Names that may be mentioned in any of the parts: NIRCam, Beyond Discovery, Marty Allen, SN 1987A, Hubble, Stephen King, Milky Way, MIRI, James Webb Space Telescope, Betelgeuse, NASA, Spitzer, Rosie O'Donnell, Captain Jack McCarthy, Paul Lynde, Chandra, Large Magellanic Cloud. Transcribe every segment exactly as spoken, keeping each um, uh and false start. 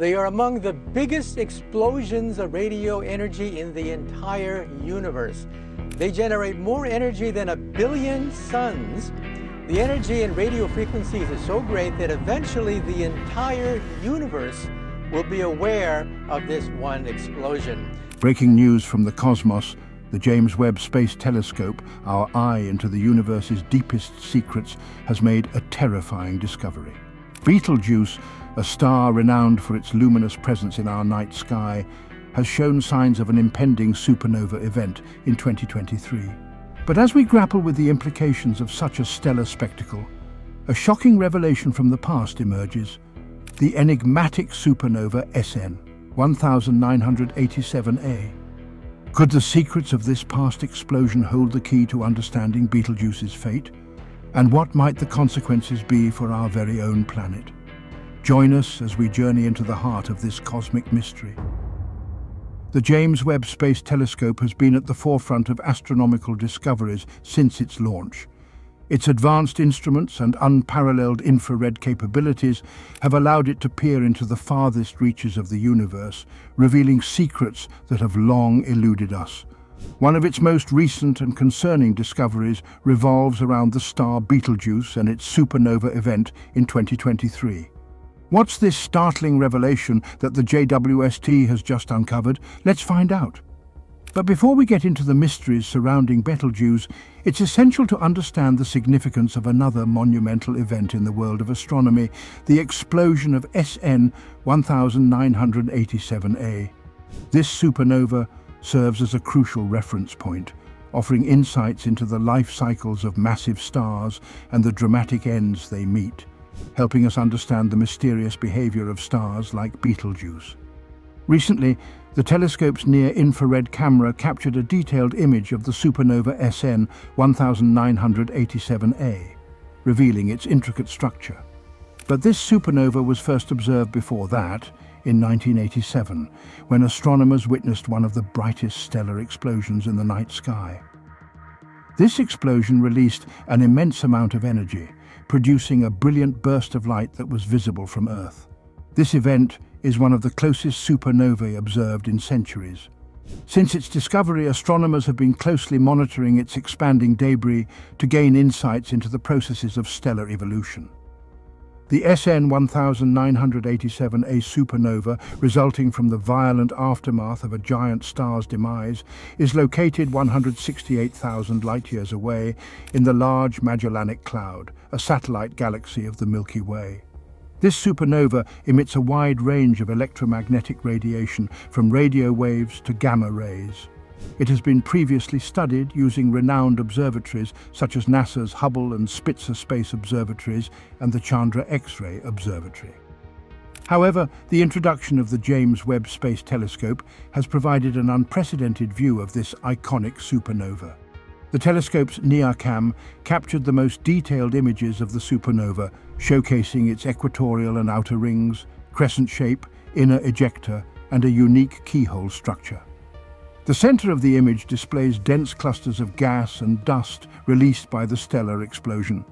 They are among the biggest explosions of radio energy in the entire universe. They generate more energy than a billion suns. The energy in radio frequencies is so great that eventually the entire universe will be aware of this one explosion. Breaking news from the cosmos, the James Webb Space Telescope, our eye into the universe's deepest secrets, has made a terrifying discovery. Betelgeuse, a star renowned for its luminous presence in our night sky, has shown signs of an impending supernova event in twenty twenty-three. But as we grapple with the implications of such a stellar spectacle, a shocking revelation from the past emerges: the enigmatic supernova S N nineteen eighty-seven A. Could the secrets of this past explosion hold the key to understanding Betelgeuse's fate? And what might the consequences be for our very own planet? Join us as we journey into the heart of this cosmic mystery. The James Webb Space Telescope has been at the forefront of astronomical discoveries since its launch. Its advanced instruments and unparalleled infrared capabilities have allowed it to peer into the farthest reaches of the universe, revealing secrets that have long eluded us. One of its most recent and concerning discoveries revolves around the star Betelgeuse and its supernova event in twenty twenty-three. What's this startling revelation that the J W S T has just uncovered? Let's find out. But before we get into the mysteries surrounding Betelgeuse, it's essential to understand the significance of another monumental event in the world of astronomy, the explosion of S N nineteen eighty-seven A. This supernova serves as a crucial reference point, offering insights into the life cycles of massive stars and the dramatic ends they meet, helping us understand the mysterious behavior of stars like Betelgeuse. Recently, the telescope's near-infrared camera captured a detailed image of the supernova S N nineteen eighty-seven A, revealing its intricate structure. But this supernova was first observed before that, in nineteen eighty-seven, when astronomers witnessed one of the brightest stellar explosions in the night sky. This explosion released an immense amount of energy, producing a brilliant burst of light that was visible from Earth. This event is one of the closest supernovae observed in centuries. Since its discovery, astronomers have been closely monitoring its expanding debris to gain insights into the processes of stellar evolution. The S N nineteen eighty-seven A supernova, resulting from the violent aftermath of a giant star's demise, is located one hundred sixty-eight thousand light-years away in the Large Magellanic Cloud, a satellite galaxy of the Milky Way. This supernova emits a wide range of electromagnetic radiation, from radio waves to gamma rays. It has been previously studied using renowned observatories such as NASA's Hubble and Spitzer space observatories and the Chandra X-ray observatory. However, the introduction of the James Webb Space Telescope has provided an unprecedented view of this iconic supernova. The telescope's NIRCam captured the most detailed images of the supernova, showcasing its equatorial and outer rings, crescent shape, inner ejector, and a unique keyhole structure. The center of the image displays dense clusters of gas and dust released by the stellar explosion.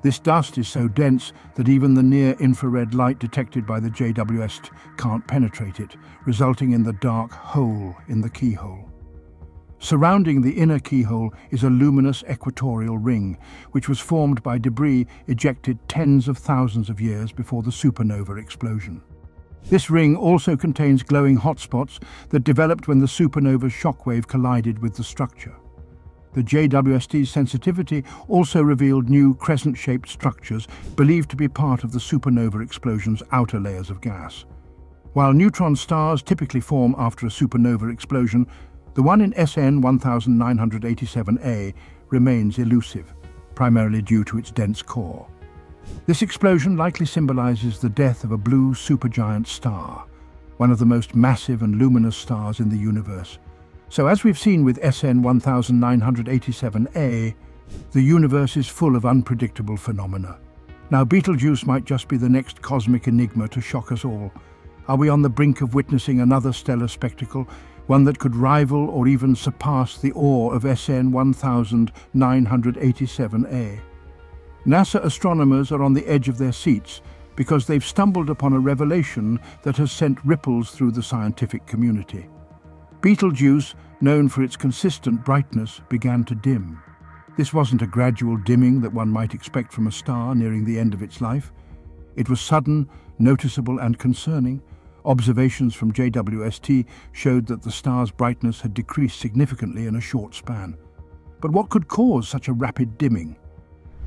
This dust is so dense that even the near-infrared light detected by the J W S T can't penetrate it, resulting in the dark hole in the keyhole. Surrounding the inner keyhole is a luminous equatorial ring, which was formed by debris ejected tens of thousands of years before the supernova explosion. This ring also contains glowing hotspots that developed when the supernova's shockwave collided with the structure. The J W S T's sensitivity also revealed new crescent-shaped structures believed to be part of the supernova explosion's outer layers of gas. While neutron stars typically form after a supernova explosion, the one in S N nineteen eighty-seven A remains elusive, primarily due to its dense core. This explosion likely symbolizes the death of a blue supergiant star, one of the most massive and luminous stars in the universe. So, as we've seen with S N nineteen eighty-seven A, the universe is full of unpredictable phenomena. Now, Betelgeuse might just be the next cosmic enigma to shock us all. Are we on the brink of witnessing another stellar spectacle, one that could rival or even surpass the awe of S N nineteen eighty-seven A? NASA astronomers are on the edge of their seats because they've stumbled upon a revelation that has sent ripples through the scientific community. Betelgeuse, known for its consistent brightness, began to dim. This wasn't a gradual dimming that one might expect from a star nearing the end of its life. It was sudden, noticeable and concerning. Observations from J W S T showed that the star's brightness had decreased significantly in a short span. But what could cause such a rapid dimming?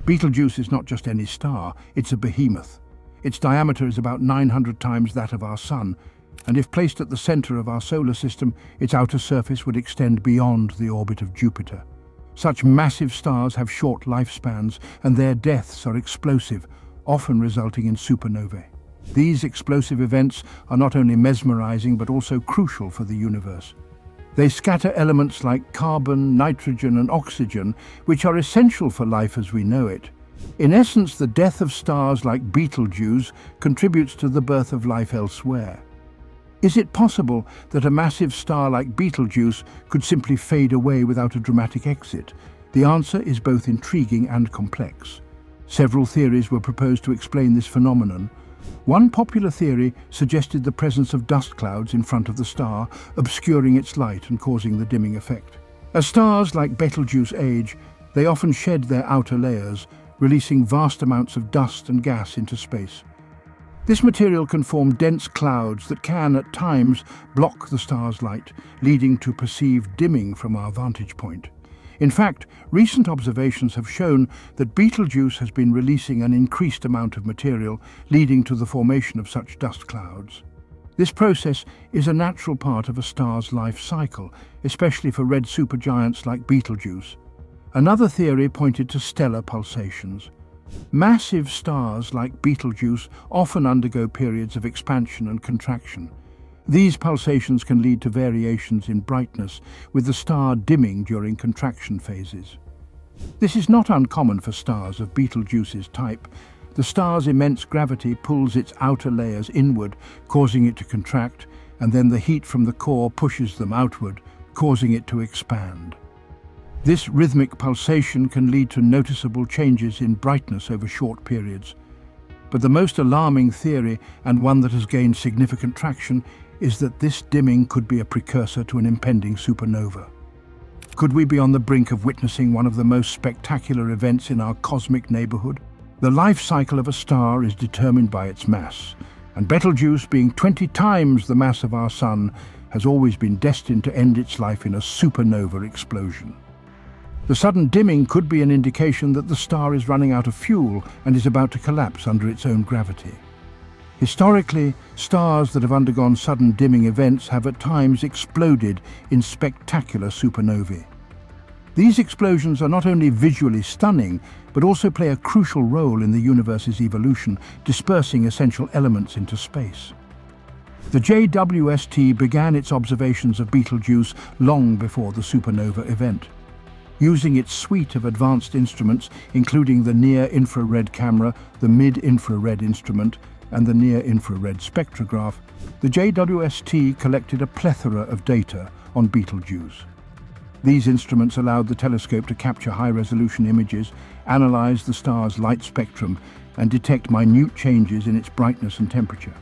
Betelgeuse is not just any star, it's a behemoth. Its diameter is about nine hundred times that of our Sun, and if placed at the center of our solar system, its outer surface would extend beyond the orbit of Jupiter. Such massive stars have short lifespans, and their deaths are explosive, often resulting in supernovae. These explosive events are not only mesmerizing but also crucial for the universe. They scatter elements like carbon, nitrogen and oxygen, which are essential for life as we know it. In essence, the death of stars like Betelgeuse contributes to the birth of life elsewhere. Is it possible that a massive star like Betelgeuse could simply fade away without a dramatic exit? The answer is both intriguing and complex. Several theories were proposed to explain this phenomenon. One popular theory suggested the presence of dust clouds in front of the star, obscuring its light and causing the dimming effect. As stars like Betelgeuse age, they often shed their outer layers, releasing vast amounts of dust and gas into space. This material can form dense clouds that can, at times, block the star's light, leading to perceived dimming from our vantage point. In fact, recent observations have shown that Betelgeuse has been releasing an increased amount of material, leading to the formation of such dust clouds. This process is a natural part of a star's life cycle, especially for red supergiants like Betelgeuse. Another theory pointed to stellar pulsations. Massive stars like Betelgeuse often undergo periods of expansion and contraction. These pulsations can lead to variations in brightness, with the star dimming during contraction phases. This is not uncommon for stars of Betelgeuse's type. The star's immense gravity pulls its outer layers inward, causing it to contract, and then the heat from the core pushes them outward, causing it to expand. This rhythmic pulsation can lead to noticeable changes in brightness over short periods. But the most alarming theory, and one that has gained significant traction, is that this dimming could be a precursor to an impending supernova. Could we be on the brink of witnessing one of the most spectacular events in our cosmic neighborhood? The life cycle of a star is determined by its mass, and Betelgeuse, being twenty times the mass of our Sun, has always been destined to end its life in a supernova explosion. The sudden dimming could be an indication that the star is running out of fuel and is about to collapse under its own gravity. Historically, stars that have undergone sudden dimming events have at times exploded in spectacular supernovae. These explosions are not only visually stunning, but also play a crucial role in the universe's evolution, dispersing essential elements into space. The J W S T began its observations of Betelgeuse long before the supernova event. Using its suite of advanced instruments, including the near-infrared camera, the mid-infrared instrument, and the near-infrared spectrograph, the J W S T collected a plethora of data on Betelgeuse. These instruments allowed the telescope to capture high-resolution images, analyze the star's light spectrum, and detect minute changes in its brightness and temperature.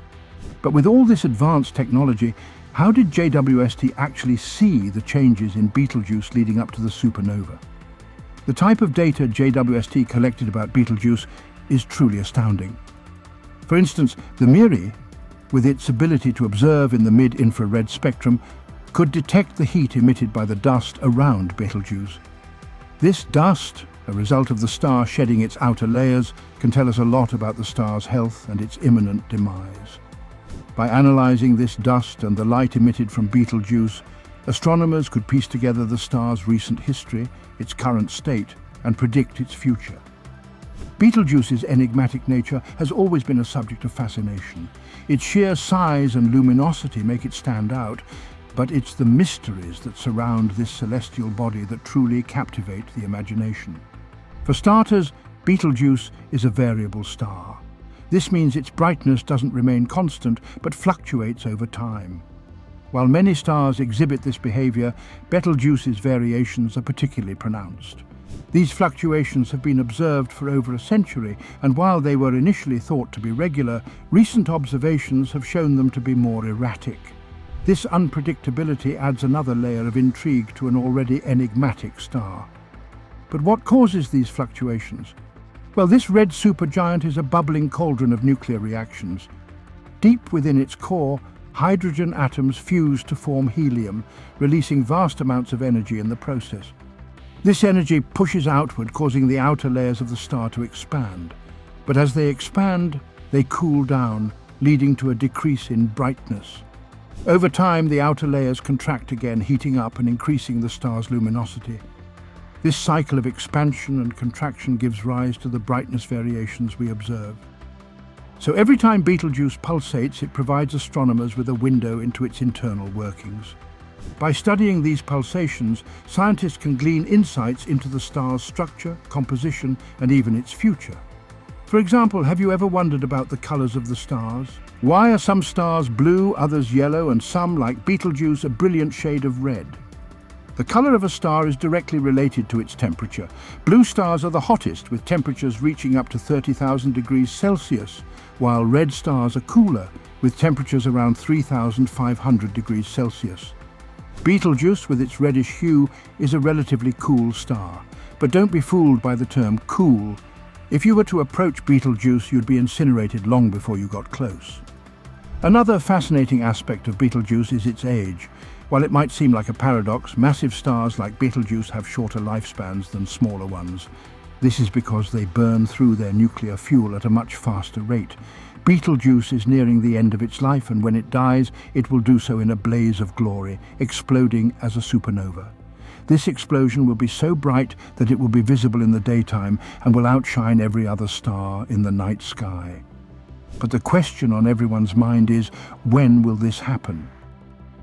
But with all this advanced technology, how did J W S T actually see the changes in Betelgeuse leading up to the supernova? The type of data J W S T collected about Betelgeuse is truly astounding. For instance, the MIRI, with its ability to observe in the mid-infrared spectrum, could detect the heat emitted by the dust around Betelgeuse. This dust, a result of the star shedding its outer layers, can tell us a lot about the star's health and its imminent demise. By analyzing this dust and the light emitted from Betelgeuse, astronomers could piece together the star's recent history, its current state, and predict its future. Betelgeuse's enigmatic nature has always been a subject of fascination. Its sheer size and luminosity make it stand out, but it's the mysteries that surround this celestial body that truly captivate the imagination. For starters, Betelgeuse is a variable star. This means its brightness doesn't remain constant, but fluctuates over time. While many stars exhibit this behavior, Betelgeuse's variations are particularly pronounced. These fluctuations have been observed for over a century, and while they were initially thought to be regular, recent observations have shown them to be more erratic. This unpredictability adds another layer of intrigue to an already enigmatic star. But what causes these fluctuations? Well, this red supergiant is a bubbling cauldron of nuclear reactions. Deep within its core, hydrogen atoms fuse to form helium, releasing vast amounts of energy in the process. This energy pushes outward, causing the outer layers of the star to expand. But as they expand, they cool down, leading to a decrease in brightness. Over time, the outer layers contract again, heating up and increasing the star's luminosity. This cycle of expansion and contraction gives rise to the brightness variations we observe. So every time Betelgeuse pulsates, it provides astronomers with a window into its internal workings. By studying these pulsations, scientists can glean insights into the star's structure, composition, and even its future. For example, have you ever wondered about the colors of the stars? Why are some stars blue, others yellow, and some, like Betelgeuse, a brilliant shade of red? The color of a star is directly related to its temperature. Blue stars are the hottest, with temperatures reaching up to thirty thousand degrees Celsius, while red stars are cooler, with temperatures around three thousand five hundred degrees Celsius. Betelgeuse, with its reddish hue, is a relatively cool star. But don't be fooled by the term cool. If you were to approach Betelgeuse, you'd be incinerated long before you got close. Another fascinating aspect of Betelgeuse is its age. While it might seem like a paradox, massive stars like Betelgeuse have shorter lifespans than smaller ones. This is because they burn through their nuclear fuel at a much faster rate. Betelgeuse is nearing the end of its life, and when it dies, it will do so in a blaze of glory, exploding as a supernova. This explosion will be so bright that it will be visible in the daytime and will outshine every other star in the night sky. But the question on everyone's mind is, when will this happen?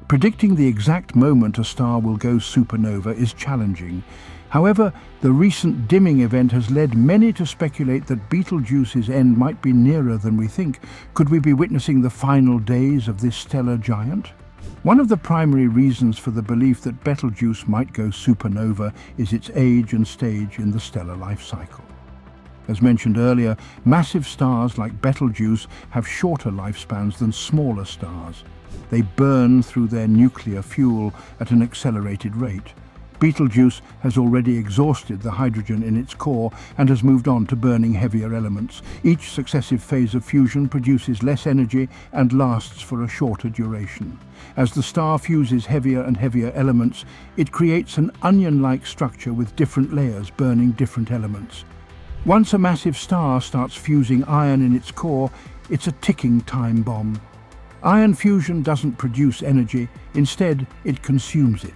Predicting the exact moment a star will go supernova is challenging. However, the recent dimming event has led many to speculate that Betelgeuse's end might be nearer than we think. Could we be witnessing the final days of this stellar giant? One of the primary reasons for the belief that Betelgeuse might go supernova is its age and stage in the stellar life cycle. As mentioned earlier, massive stars like Betelgeuse have shorter lifespans than smaller stars. They burn through their nuclear fuel at an accelerated rate. Betelgeuse has already exhausted the hydrogen in its core and has moved on to burning heavier elements. Each successive phase of fusion produces less energy and lasts for a shorter duration. As the star fuses heavier and heavier elements, it creates an onion-like structure with different layers burning different elements. Once a massive star starts fusing iron in its core, it's a ticking time bomb. Iron fusion doesn't produce energy, instead it consumes it.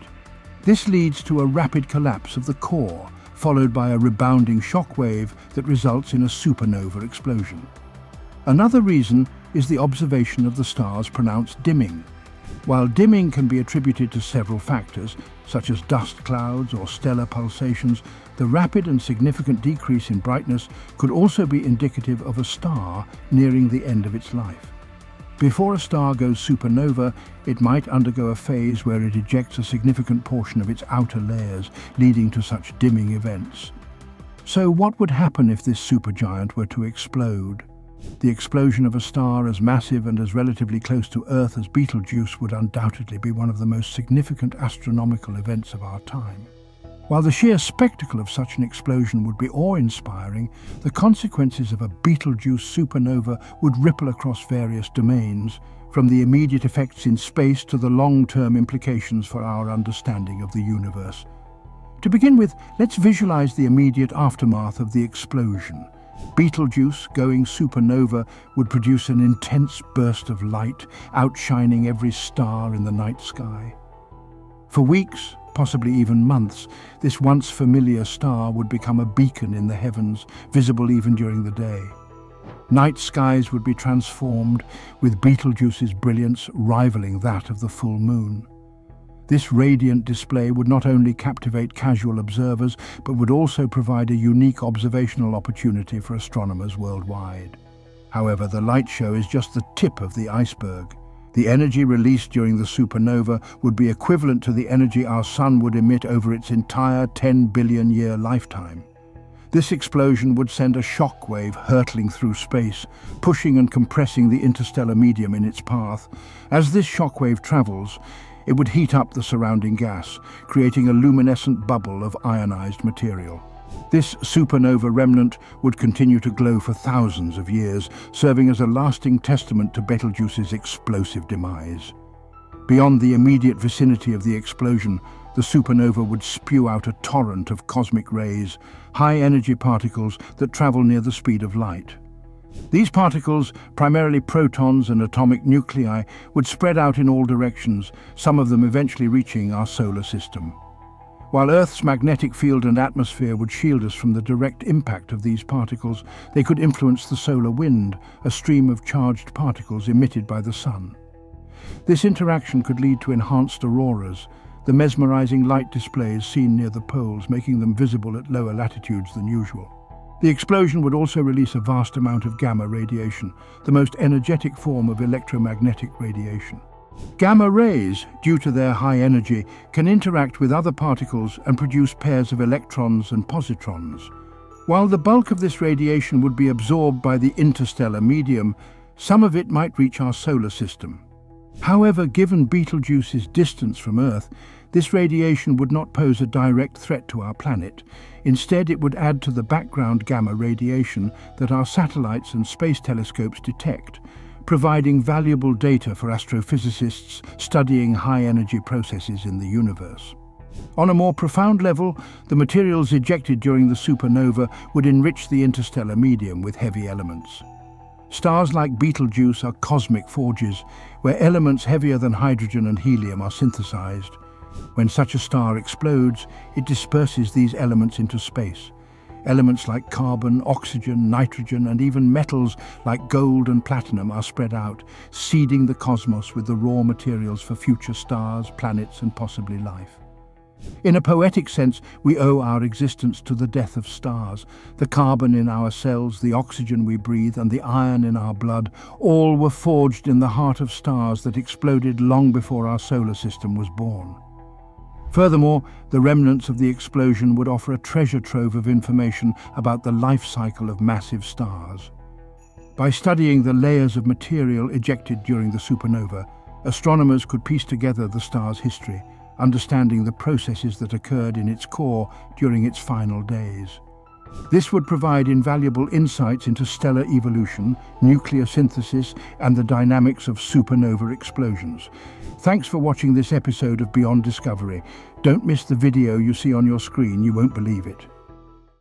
This leads to a rapid collapse of the core, followed by a rebounding shock wave that results in a supernova explosion. Another reason is the observation of the star's pronounced dimming. While dimming can be attributed to several factors, such as dust clouds or stellar pulsations, the rapid and significant decrease in brightness could also be indicative of a star nearing the end of its life. Before a star goes supernova, it might undergo a phase where it ejects a significant portion of its outer layers, leading to such dimming events. So what would happen if this supergiant were to explode? The explosion of a star as massive and as relatively close to Earth as Betelgeuse would undoubtedly be one of the most significant astronomical events of our time. While the sheer spectacle of such an explosion would be awe-inspiring, the consequences of a Betelgeuse supernova would ripple across various domains, from the immediate effects in space to the long-term implications for our understanding of the universe. To begin with, let's visualize the immediate aftermath of the explosion. Betelgeuse going supernova would produce an intense burst of light, outshining every star in the night sky. For weeks, possibly even months, this once familiar star would become a beacon in the heavens, visible even during the day. Night skies would be transformed, with Betelgeuse's brilliance rivaling that of the full moon. This radiant display would not only captivate casual observers, but would also provide a unique observational opportunity for astronomers worldwide. However, the light show is just the tip of the iceberg. The energy released during the supernova would be equivalent to the energy our Sun would emit over its entire ten billion year lifetime. This explosion would send a shock wave hurtling through space, pushing and compressing the interstellar medium in its path. As this shock wave travels, it would heat up the surrounding gas, creating a luminescent bubble of ionized material. This supernova remnant would continue to glow for thousands of years, serving as a lasting testament to Betelgeuse's explosive demise. Beyond the immediate vicinity of the explosion, the supernova would spew out a torrent of cosmic rays, high-energy particles that travel near the speed of light. These particles, primarily protons and atomic nuclei, would spread out in all directions, some of them eventually reaching our solar system. While Earth's magnetic field and atmosphere would shield us from the direct impact of these particles, they could influence the solar wind, a stream of charged particles emitted by the Sun. This interaction could lead to enhanced auroras, the mesmerizing light displays seen near the poles, making them visible at lower latitudes than usual. The explosion would also release a vast amount of gamma radiation, the most energetic form of electromagnetic radiation. Gamma rays, due to their high energy, can interact with other particles and produce pairs of electrons and positrons. While the bulk of this radiation would be absorbed by the interstellar medium, some of it might reach our solar system. However, given Betelgeuse's distance from Earth, this radiation would not pose a direct threat to our planet. Instead, it would add to the background gamma radiation that our satellites and space telescopes detect, providing valuable data for astrophysicists studying high-energy processes in the universe. On a more profound level, the materials ejected during the supernova would enrich the interstellar medium with heavy elements. Stars like Betelgeuse are cosmic forges, where elements heavier than hydrogen and helium are synthesized. When such a star explodes, it disperses these elements into space. Elements like carbon, oxygen, nitrogen, and even metals like gold and platinum are spread out, seeding the cosmos with the raw materials for future stars, planets, and possibly life. In a poetic sense, we owe our existence to the death of stars. The carbon in our cells, the oxygen we breathe, and the iron in our blood, all were forged in the heart of stars that exploded long before our solar system was born. Furthermore, the remnants of the explosion would offer a treasure trove of information about the life cycle of massive stars. By studying the layers of material ejected during the supernova, astronomers could piece together the star's history, understanding the processes that occurred in its core during its final days. This would provide invaluable insights into stellar evolution, nuclear synthesis, and the dynamics of supernova explosions. Thanks for watching this episode of Beyond Discovery. Don't miss the video you see on your screen, you won't believe it.